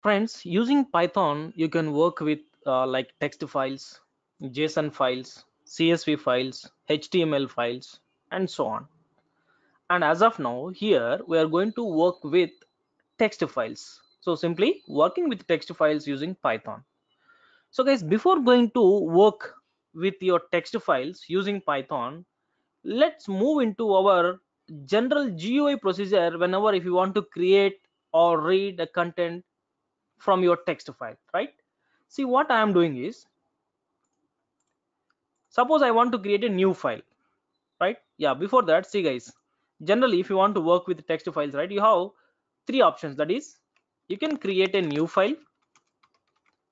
Friends, using Python, you can work with like text files, JSON files, CSV files, HTML files, and so on. And as of now, here we are going to work with text files. So simply working with text files using Python. So guys, before going to work with your text files using Python, let's move into our general GUI procedure whenever if you want to create or read a content from your text file, right? See, what I am doing is, suppose I want to create a new file, right? Yeah, before that, see guys, generally if you want to work with text files, right, you have three options. That is, you can create a new file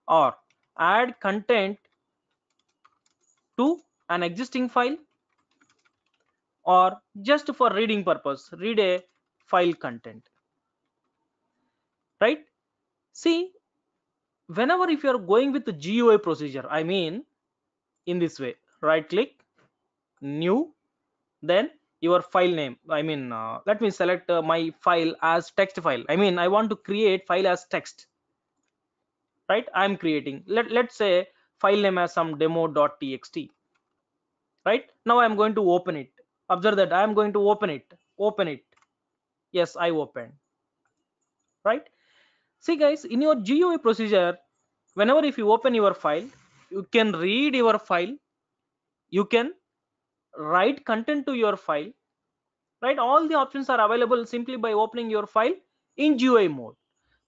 or add content to an existing file, or just for reading purpose, read a file content, right? See, whenever if you are going with the GUI procedure, I mean in this way, right click, new, then your file name, I mean let me select my file as text file. I mean I want to create file as text, right? I'm creating, let's say file name as some demo.txt, right? Now I'm going to open it. Observe that I am going to open it. Yes, I opened, right? See guys, in your GUI procedure, whenever if you open your file, you can read your file, you can write content to your file, right? All the options are available simply by opening your file in GUI mode.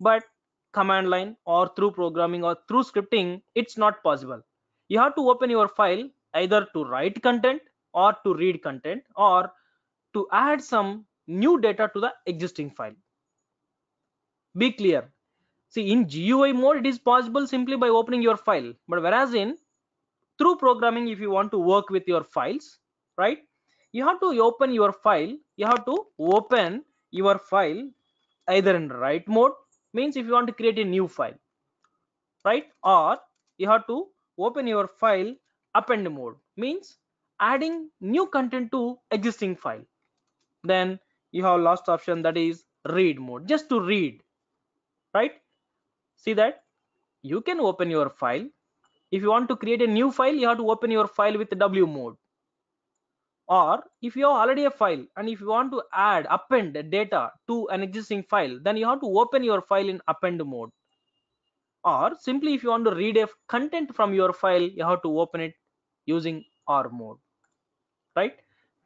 But command line or through programming or through scripting, it's not possible. You have to open your file either to write content or to read content or to add some new data to the existing file. Be clear. See, in GUI mode, it is possible simply by opening your file. But whereas in through programming, if you want to work with your files, right, you have to open your file. You have to open your file either in write mode, means if you want to create a new file, right, or you have to open your file append mode, means adding new content to existing file. Then you have last option, that is read mode, just to read, right? See that you can open your file. If you want to create a new file, you have to open your file with W mode, or if you have already a file and if you want to add append data to an existing file, then you have to open your file in append mode, or simply if you want to read a content from your file, you have to open it using R mode. Right,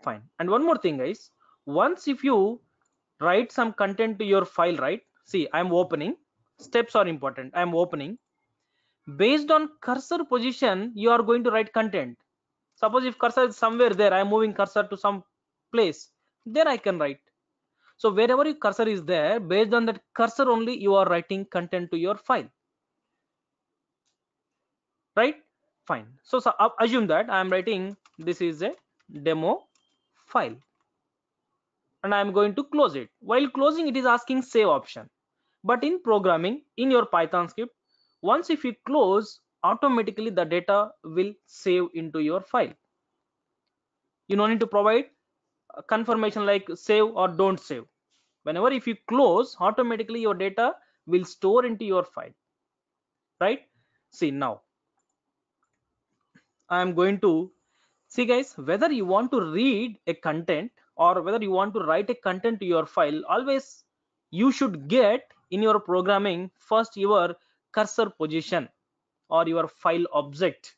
fine. And one more thing guys, once if you write some content to your file, right, see, I'm opening, steps are important, I'm opening, based on cursor position you are going to write content. Suppose if cursor is somewhere there, I'm moving cursor to some place, then I can write. So wherever your cursor is there, based on that cursor only you are writing content to your file, right? Fine. So assume that I am writing, this is a demo file, and I am going to close it. While closing, it is asking save option. But in programming, in your Python script, once if you close, automatically the data will save into your file. You don't need to provide a confirmation like save or don't save. Whenever if you close, automatically your data will store into your file, right? See, now I am going to see guys, whether you want to read a content or whether you want to write a content to your file, always you should get in your programming first your cursor position or your file object.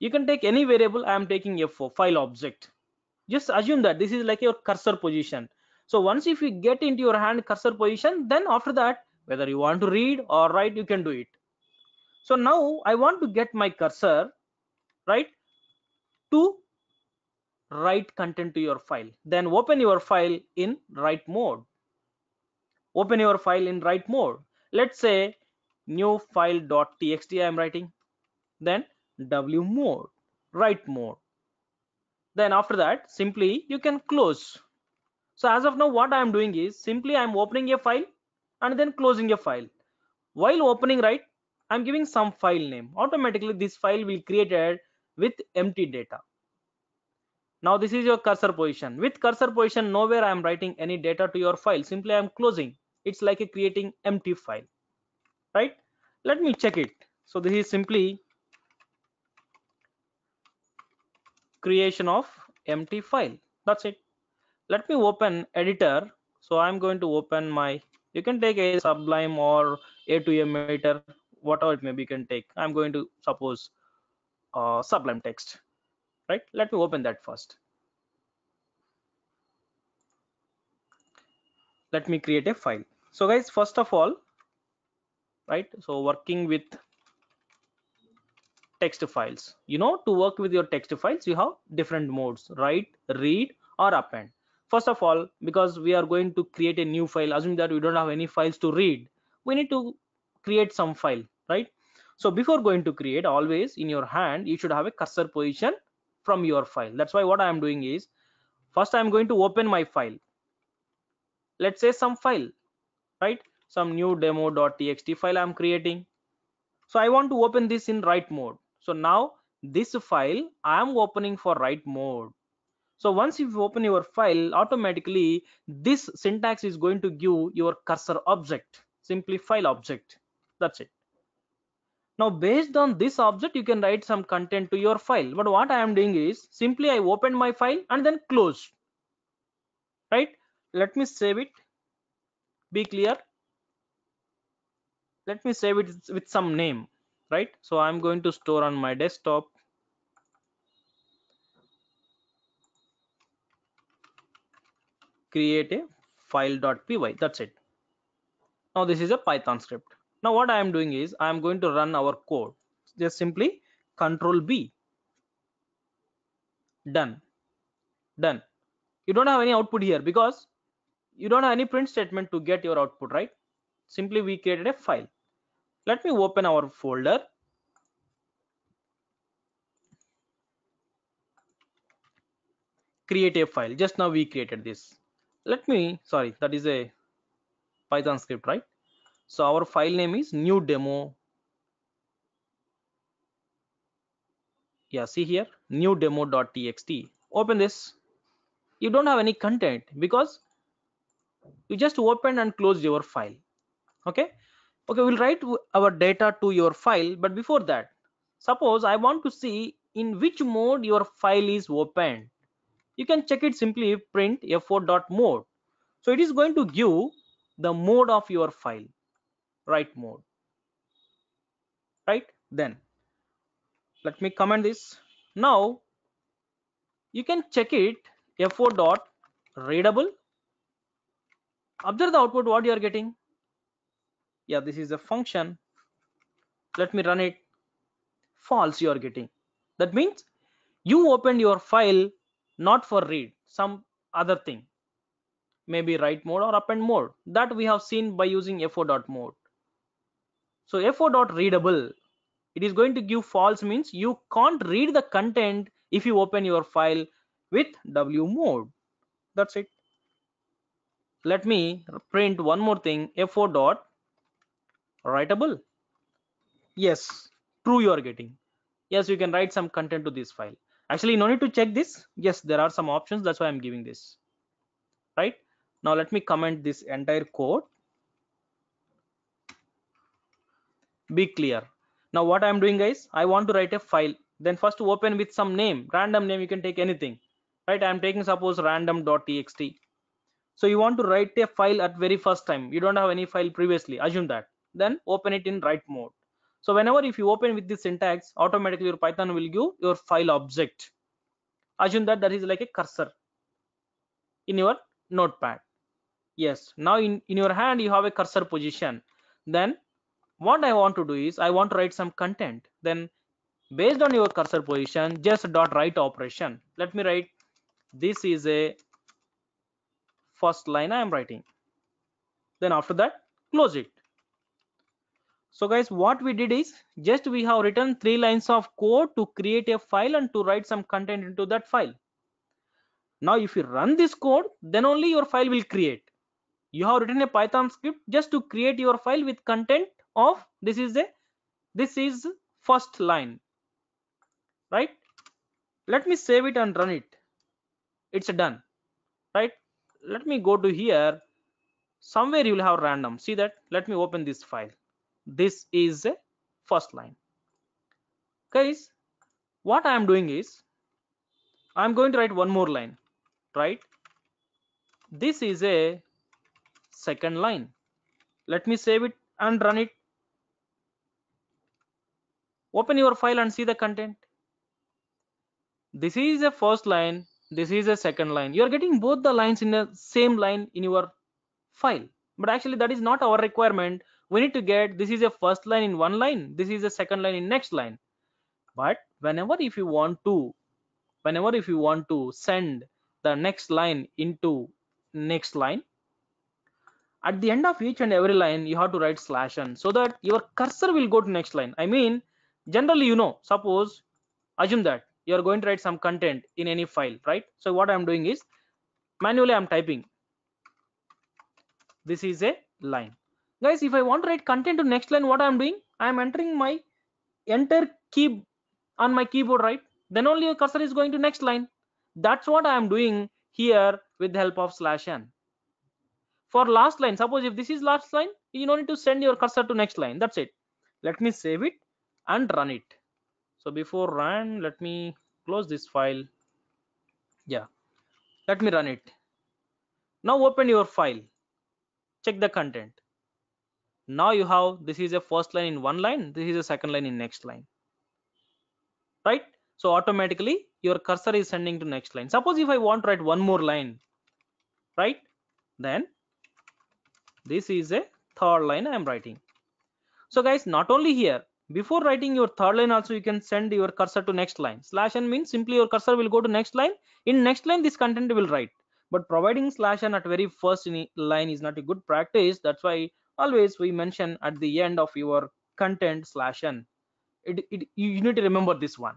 You can take any variable. I am taking a file object. Just assume that this is like your cursor position. So once if you get into your hand cursor position, then after that, whether you want to read or write, you can do it. So now I want to get my cursor, right, to write content to your file. Then open your file in write mode. Open your file in write mode. Let's say new file.txt I am writing. Then W mode, write mode. Then after that, simply you can close. So as of now, what I am doing is simply I am opening a file and then closing a file. While opening, right, I am giving some file name. Automatically this file will created with empty data. Now this is your cursor position. With cursor position nowhere I am writing any data to your file. Simply I am closing. It's like a creating empty file. right? Let me check it. So this is simply creation of empty file. That's it. Let me open editor. So I'm going to open my, you can take a Sublime or A2M editor, whatever it may be, you can take. I'm going to suppose Sublime Text, right? Let me open that first. Let me create a file. So guys, first of all, right, so working with text files, you know, to work with your text files you have different modes: write, read or append. First of all, because we are going to create a new file, assume that we don't have any files to read, we need to create some file, right? So before going to create, always in your hand you should have a cursor position from your file. That's why what I am doing is, first I am going to open my file, let's say some file, right? Some new demo.txt file I'm creating. So I want to open this in write mode. So now this file I am opening for write mode. So once you open your file, automatically this syntax is going to give your cursor object, simply file object. That's it. Now based on this object you can write some content to your file. But what I am doing is, simply I opened my file and then closed, right? Let me save it, be clear. Let me save it with some name, right? So I'm going to store on my desktop. Create a file.py. That's it. Now this is a Python script. Now what I am doing is, I am going to run our code. Just simply Control-B. Done. Done. You don't have any output here because you don't have any print statement to get your output, right? Simply we created a file. Let me open our folder. Create a file. Just now we created this. Let me, sorry, that is a Python script, right? So our file name is new demo. Yeah, see here, new demo.txt. Open this. You don't have any content because you just opened and closed your file. Okay, we'll write our data to your file, but before that, suppose I want to see in which mode your file is opened. You can check it, simply print f4.mode. So it is going to give the mode of your file, write mode, right? Then let me comment this. Now you can check it, f4.readable. Observe the output what you are getting. Yeah, this is a function. Let me run it. False you are getting. That means you opened your file not for read, some other thing, maybe write mode or append mode, that we have seen by using f4.mode. So f4.readable, it is going to give false, means you can't read the content if you open your file with w mode. That's it. Let me print one more thing, f4. Writable. Yes, true you are getting. Yes, you can write some content to this file. Actually, no need to check this. Yes, there are some options, that's why I'm giving this, right? Now let me comment this entire code. Be clear. Now what I'm doing, guys, I want to write a file. Then first to open with some name, random name, you can take anything, right? I'm taking suppose random.txt. So you want to write a file at very first time, you don't have any file previously, assume that. Then open it in write mode. So whenever if you open with this syntax, automatically your Python will give your file object. Assume that that is like a cursor in your notepad. Yes, now in your hand you have a cursor position. Then what I want to do is, I want to write some content. Then based on your cursor position, just dot write operation. Let me write, this is a first line I am writing. Then after that, close it. So guys, what we did is, just we have written 3 lines of code to create a file and to write some content into that file. Now if you run this code, then only your file will create. You have written a Python script just to create your file with content of this is first line, right? Let me save it and run it. It's done, right? Let me go to here. Somewhere you will have random. See that? Let me open this file. This is the first line. Guys, what I am doing is I am going to write one more line, right? This is a second line. Let me save it and run it. Open your file and see the content. This is a first line. This is a second line. You are getting both the lines in the same line in your file, but actually that is not our requirement. We need to get this is a first line in one line, this is a second line in next line. But whenever if you want to send the next line into next line, at the end of each and every line you have to write /n so that your cursor will go to next line. I mean, generally, you know, suppose assume that you are going to write some content in any file, right? So what I'm doing is manually I'm typing this is a line. Guys, if I want to write content to next line, what I'm doing, I'm entering my enter key on my keyboard, right? Then only your cursor is going to next line. That's what I am doing here with the help of /n. For last line, suppose if this is last line, you don't need to send your cursor to next line. That's it. Let me save it and run it. So before run, let me close this file. Yeah, let me run it. Now open your file, check the content. Now you have this is a first line in one line, this is a second line in next line, right? So automatically your cursor is sending to next line. Suppose if I want to write one more line, right? Then this is a third line I am writing. So guys, not only here, before writing your third line also you can send your cursor to next line. /n means simply your cursor will go to next line. In next line this content will write, but providing /n at very first line is not a good practice. That's why always we mention at the end of your content /n. You need to remember this one.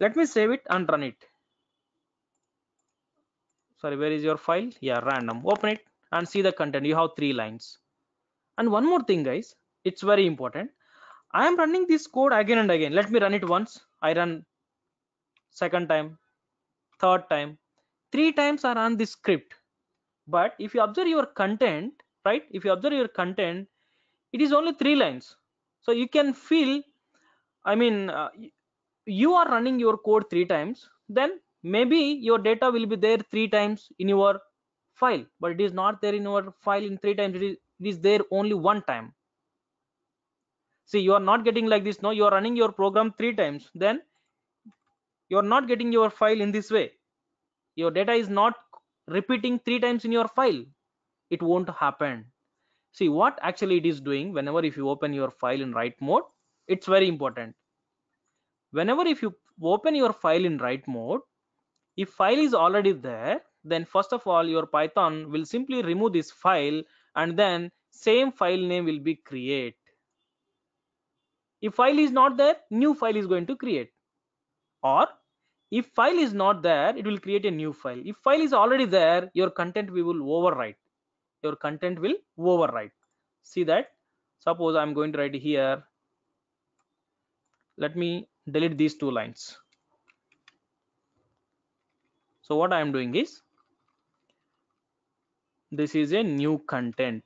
Let me save it and run it. Sorry, where is your file? Yeah, random. Open it and see the content. You have 3 lines. And one more thing, guys, it's very important. I am running this code again and again. Let me run it once. I run second time, third time, 3 times I run this script. But if you observe your content, right? If you observe your content, it is only 3 lines. So you can feel, I mean, you are running your code 3 times, then maybe your data will be there 3 times in your file, but it is not there in your file in 3 times. It is there only 1 time. See, you are not getting like this. No, you are running your program 3 times, then you are not getting your file in this way. Your data is not repeating 3 times in your file. It won't happen. See what actually it is doing. Whenever if you open your file in write mode, it's very important. Whenever if you open your file in write mode, if file is already there, then first of all your Python will simply remove this file and then same file name will be create. If file is not there, new file is going to create. Or if file is not there, it will create a new file. If file is already there, your content we will overwrite. Your content will overwrite. See that? Suppose I'm going to write here. Let me delete these 2 lines. So what I am doing is this is a new content.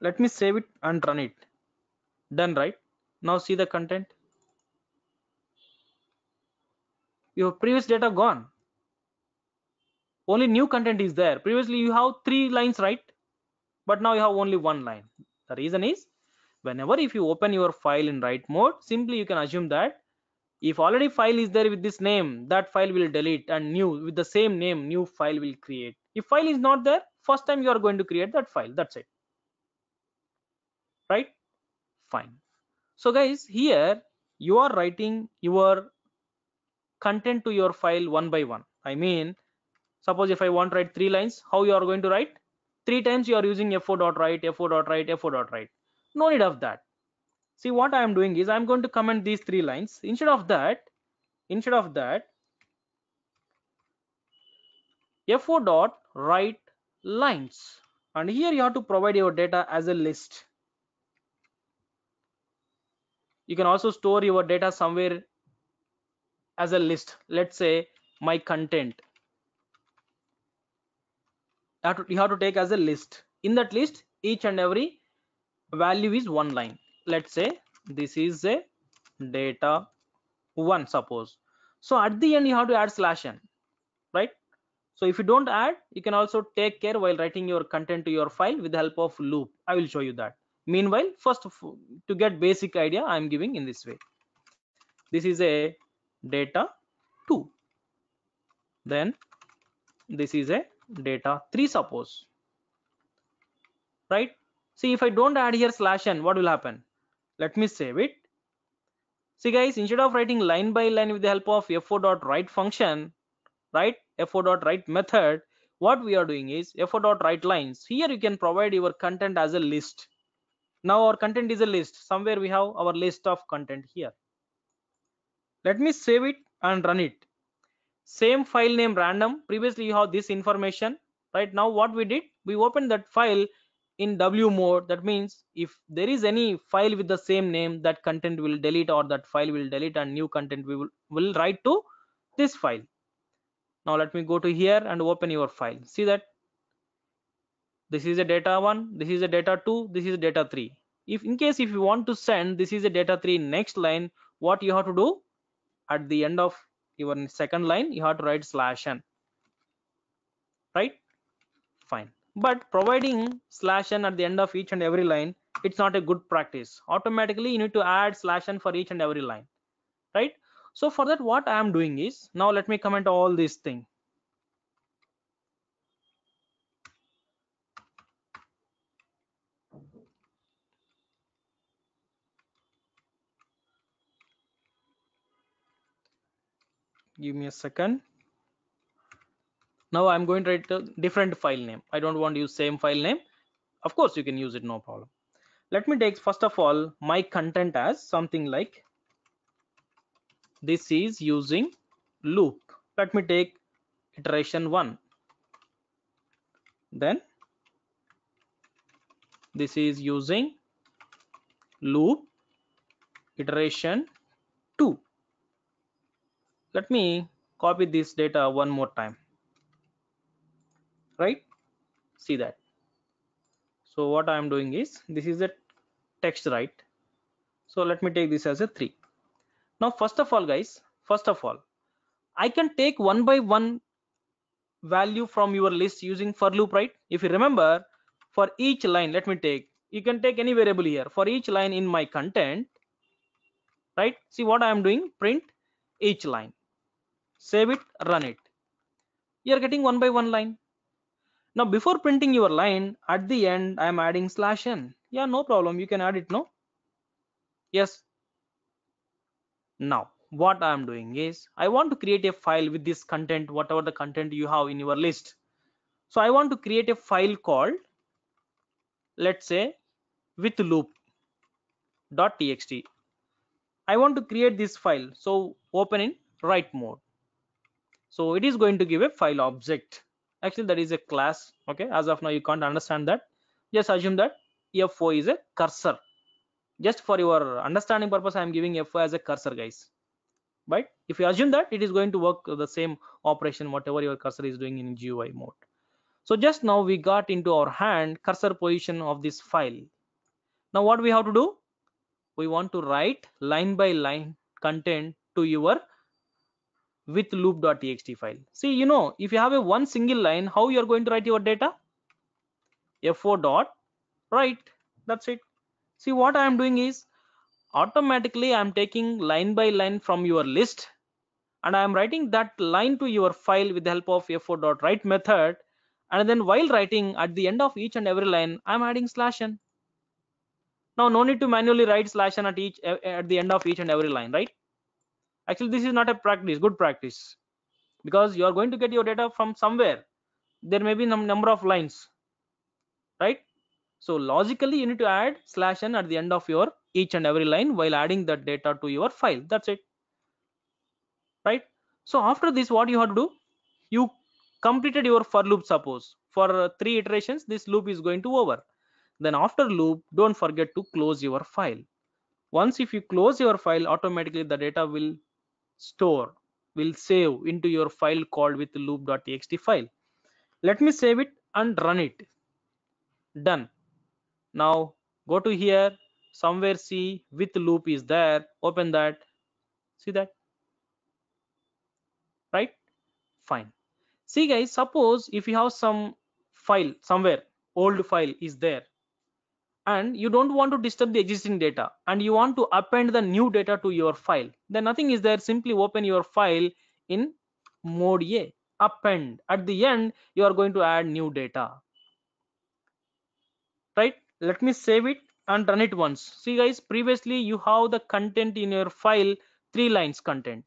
Let me save it and run it. Done, right? Now see the content. Your previous data gone. Only new content is there. Previously you have 3 lines, right? But now you have only 1 line. The reason is whenever if you open your file in write mode, simply you can assume that if already file is there with this name, that file will delete and new with the same name, new file will create. If file is not there, first time you are going to create that file. That's it. Right? Fine. So guys, here you are writing your content to your file 1 by 1. I mean, suppose if I want to write 3 lines, how you are going to write? 3 times you are using fo.write, fo.write, fo.write. No need of that. See what I am doing is I am going to comment these 3 lines. Instead of that, fo.write lines. And here you have to provide your data as a list. You can also store your data somewhere as a list. Let's say my content. You have to take as a list. In that list, each and every value is one line. Let's say this is a data one, suppose. So at the end you have to add /n, right? So if you don't add, you can also take care while writing your content to your file with the help of loop. I will show you that. Meanwhile, first to get basic idea, I am giving in this way. This is a data 2, then this is a data 3, suppose, right? See, if I don't add here /n, what will happen? Let me save it. See guys, instead of writing line by line with the help of fo.write function, right, fo.write method, what we are doing is fo.write lines. Here you can provide your content as a list. Now our content is a list. Somewhere we have our list of content here. Let me save it and run it. Same file name, random. Previously you have this information, right? Now what we did, we opened that file in W mode. That means if there is any file with the same name, that content will delete, or that file will delete, and new content we will write to this file. Now let me go to here and open your file. See that this is a data 1, this is a data 2, this is a data 3. If in case if you want to send this is a data 3 next line, what you have to do at the end of your second line, you have to write /n, right? Fine. But providing /n at the end of each and every line, it's not a good practice. Automatically you need to add /n for each and every line, right? So for that, what I am doing is, now let me comment all this thing. Give me a second. Now I'm going to write a different file name. I don't want to use same file name. Of course you can use it, no problem. Let me take first of all my content as something like this is using loop. Let me take iteration 1, then this is using loop iteration 2. Let me copy this data one more time, right? See that. So what I am doing is, this is a text, right? So let me take this as a 3. Now first of all guys, I can take one by one value from your list using for loop, right? If you remember, for each line, let me take, you can take any variable here for each line in my content, right? See what I am doing, print each line. Save it, run it. You are getting one by one line. Now before printing your line, at the end I am adding /n. Yeah, no problem, you can add it. No, yes. Now what I am doing is, I want to create a file with this content, whatever the content you have in your list. So I want to create a file called, let's say, with loop.txt. I want to create this file, so open in write mode. So it is going to give a file object. Actually, that is a class. Okay, as of now you can't understand that. Just assume that fo is a cursor. Just for your understanding purpose, I am giving fo as a cursor, guys. But if you assume that, it is going to work the same operation whatever your cursor is doing in GUI mode. So just now we got into our hand cursor position of this file. Now what we have to do, we want to write line by line content to your with loop.txt file. See, you know, if you have a one single line, how you are going to write your data? fo.write. That's it. See, what I am doing is, automatically I am taking line by line from your list, and I am writing that line to your file with the help of fo.write method. And then while writing, at the end of each and every line, I am adding /n. Now no need to manually write /n at the end of each and every line, right? Actually, this is not a practice, good practice, because you are going to get your data from somewhere. There may be some number of lines, right? So logically you need to add /n at the end of your each and every line while adding that data to your file. That's it, right? So after this, what you have to do, you completed your for loop. Suppose for 3 iterations this loop is going to over. Then after loop, don't forget to close your file. Once if you close your file, automatically the data will store, will save into your file called with loop.txt file. Let me save it and run it. Done. Now go to here, somewhere see with loop is there, open that, see that, right? Fine. See guys, suppose if you have some file somewhere, old file is there, and you don't want to disturb the existing data and you want to append the new data to your file, then nothing is there, simply open your file in mode A, append. At the end you are going to add new data, right? Let me save it and run it once. See guys, previously you have the content in your file, 3 lines content.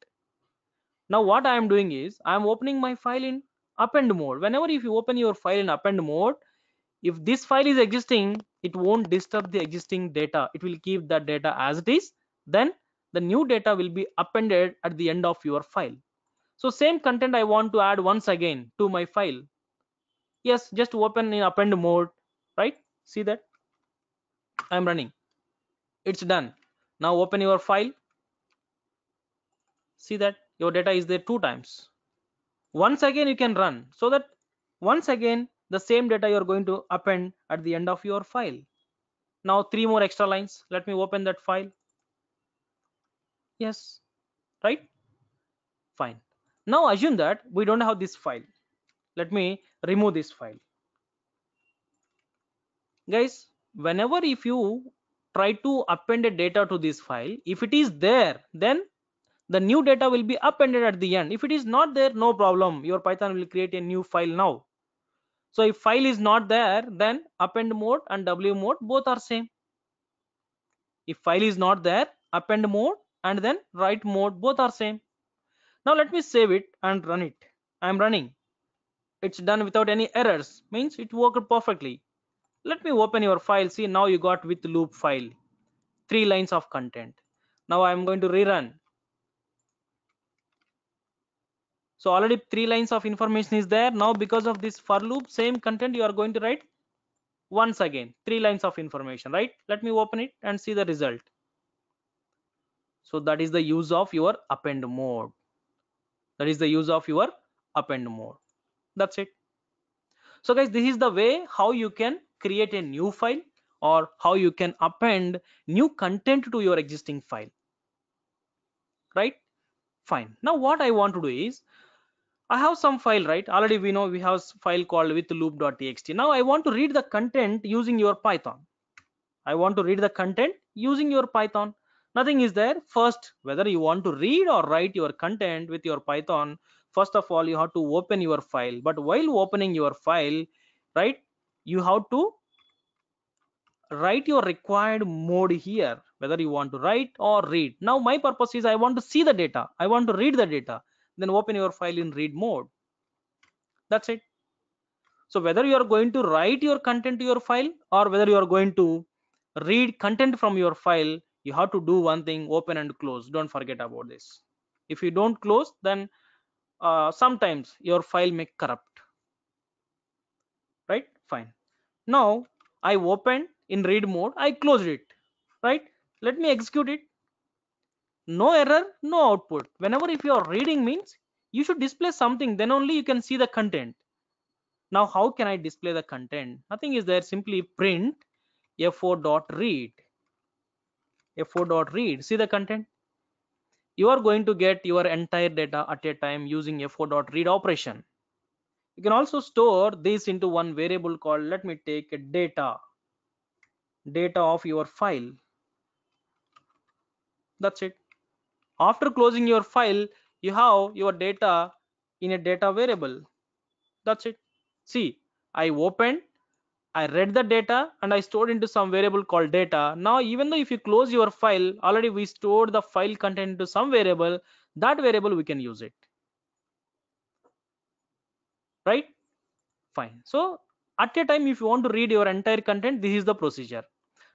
Now what I am doing is I am opening my file in append mode. Whenever if you open your file in append mode, if this file is existing, it won't disturb the existing data, it will keep that data as it is. Then the new data will be appended at the end of your file. So same content I want to add once again to my file. Yes, just open in append mode, right? See that I'm running, it's done. Now open your file, see that your data is there 2 times. Once again you can run, so that once again the same data you're going to append at the end of your file. Now 3 more extra lines. Let me open that file. Yes, right, fine. Now assume that we don't have this file. Let me remove this file. Guys, whenever if you try to append a data to this file, if it is there, then the new data will be appended at the end. If it is not there, no problem, your Python will create a new file now. So if file is not there, then append mode and w mode both are same. If file is not there, append mode and then write mode both are same. Now let me save it and run it. I am running, it's done without any errors, means it worked perfectly. Let me open your file. See, now you got with loop file, 3 lines of content. Now I am going to rerun. So already 3 lines of information is there. Now because of this for loop, same content you are going to write once again, 3 lines of information, right? Let me open it and see the result. So that is the use of your append mode. That is the use of your append mode. That's it. So guys, this is the way how you can create a new file or how you can append new content to your existing file, right? Fine. Now what I want to do is, I have some file, right? Already we know we have file called with loop.txt. Now I want to read the content using your Python. I want to read the content using your Python. Nothing is there. First, whether you want to read or write your content with your Python, first of all, you have to open your file. But while opening your file, right, you have to write your required mode here, whether you want to write or read. Now my purpose is I want to see the data, I want to read the data. Then open your file in read mode. That's it. So whether you are going to write your content to your file or whether you are going to read content from your file, you have to do one thing, open and close. Don't forget about this. If you don't close, then sometimes your file may corrupt, right? Fine. Now I opened in read mode, I closed it, right? Let me execute it. No error, no output. Whenever if you are reading means you should display something, then only you can see the content. Now how can I display the content? Nothing is there. Simply print f4.read, f4.read. See the content. You are going to get your entire data at a time using f4.read operation. You can also store this into one variable called, let me take a data of your file. That's it. After closing your file, you have your data in a data variable. That's it. See, I opened, I read the data and I stored into some variable called data. Now even though if you close your file, already we stored the file content into some variable. That variable we can use it, right? Fine. So at a time, if you want to read your entire content, this is the procedure.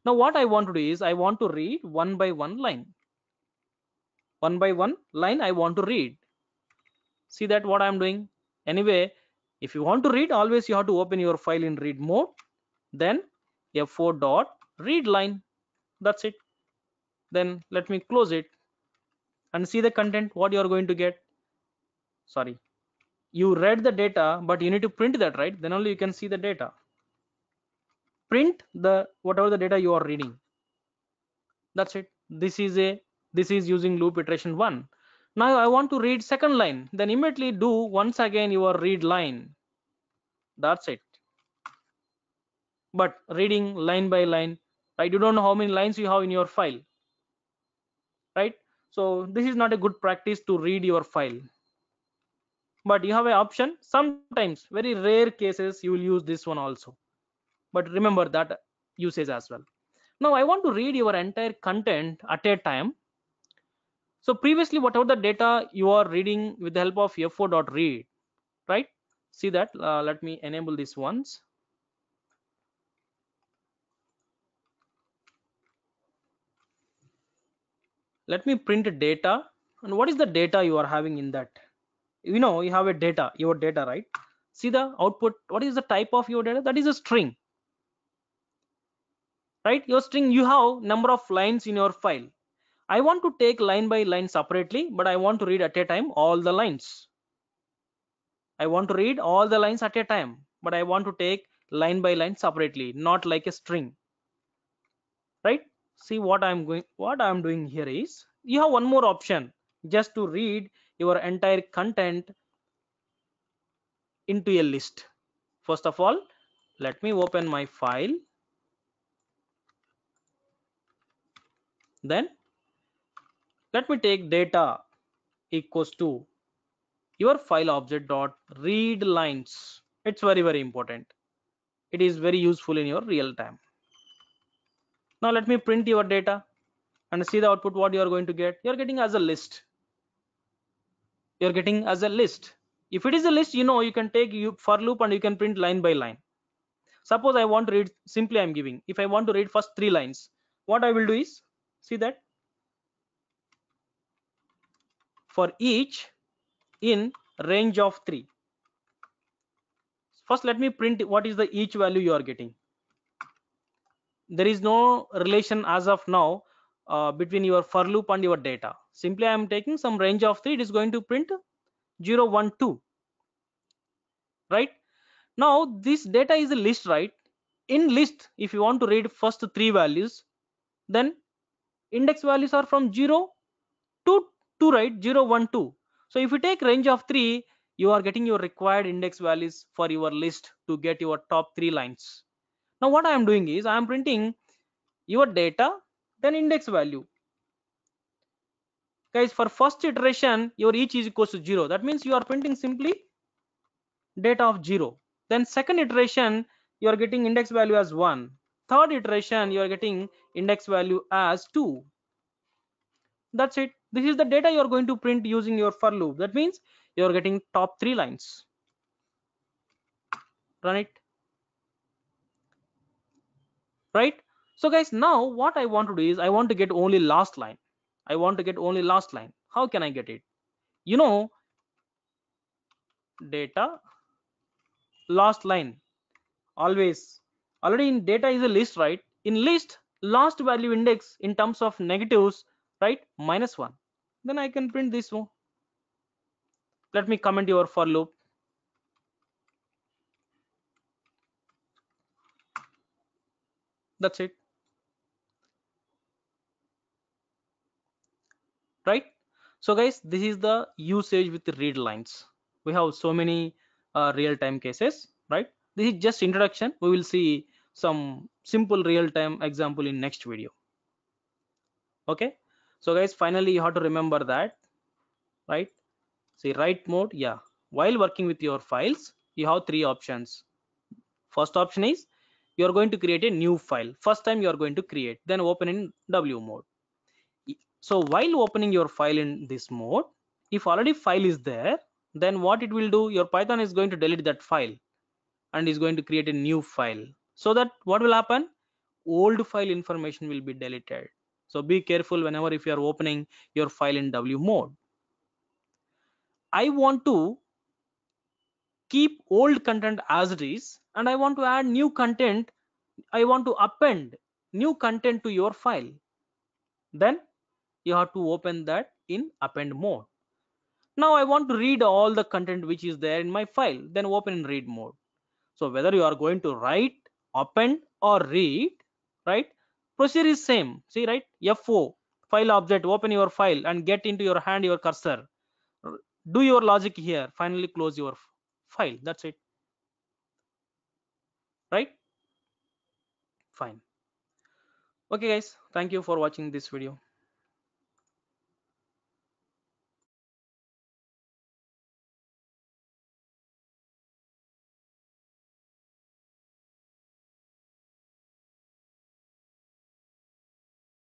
Now what I want to do is I want to read one by one line I want to read. See that what I'm doing. Anyway, if you want to read, always you have to open your file in read mode, then f4.readline. That's it. Then let me close it and see the content, what you are going to get. Sorry, you read the data, but you need to print that, right? Then only you can see the data. print the whatever the data you are reading. That's it. This is using loop iteration 1. Now I want to read second line, then immediately do once again your read line. That's it. But reading line by line, right? You don't know how many lines you have in your file, right? So this is not a good practice to read your file. But you have an option. Sometimes, very rare cases, you will use this one also. But remember that usage as well. Now I want to read your entire content at a time. So previously, whatever the data you are reading with the help of fo.read, right? See that, let me enable this once. Let me print data. And what is the data you are having in that? You know, you have a data, your data, right? See the output. What is the type of your data? That is a string, right? Your string, you have number of lines in your file. I want to take line by line separately, but I want to read at a time all the lines. I want to read all the lines at a time, but I want to take line by line separately, not like a string, right? See what I'm doing here is, you have one more option just to read your entire content into a list. First of all, let me open my file. Then let me take data equals to your file object dot read lines. It's very, very important. It is very useful in your real time. Now let me print your data and see the output. What you are going to get? You are getting as a list. You are getting as a list. If it is a list, you know, you can take for loop and you can print line by line. Suppose I want to read, simply I'm giving. If I want to read first 3 lines, what I will do is, see that, for each in range of 3. First, let me print what is the each value you are getting. There is no relation as of now between your for loop and your data. Simply, I am taking some range of 3. It is going to print 0, 1, 2. Right? Now, this data is a list, right? In list, if you want to read first 3 values, then index values are from 0 to 2, right? 0, 1, 2. So if you take range of 3, you are getting your required index values for your list to get your top 3 lines. Now what I am doing is, I am printing your data, then index value. Guys, for first iteration, your each is equals to 0. That means you are printing simply data of 0. Then second iteration, you are getting index value as 1. Third iteration, you are getting index value as 2. That's it. This is the data you are going to print using your for loop. That means you are getting top 3 lines. Run it. Right? So guys, now what I want to do is, I want to get only last line. I want to get only last line. How can I get it? You know, data, last line, always. Already in data is a list, right? In list, last value index in terms of negatives, right? -1. Then I can print this one. Let me comment your for loop. That's it, right? So guys, this is the usage with the read lines. We have so many real-time cases, right? This is just introduction. We will see some simple real-time example in next video. Okay, so guys, finally you have to remember that, right? See, write mode. Yeah, while working with your files, you have 3 options. First option is, you are going to create a new file. First time you are going to create, then open in W mode. So while opening your file in this mode, if already file is there, then what it will do, your Python is going to delete that file and is going to create a new file. So that what will happen? Old file information will be deleted. So be careful whenever if you are opening your file in W mode. I want to keep old content as it is, and I want to add new content. I want to append new content to your file. Then you have to open that in append mode. Now I want to read all the content which is there in my file. Then open in read mode. So whether you are going to write, append or read, right? Procedure is same. See, right? FO, file object, open your file and get into your hand your cursor. Do your logic here. Finally, close your file. That's it. Right? Fine. Okay, guys. Thank you for watching this video.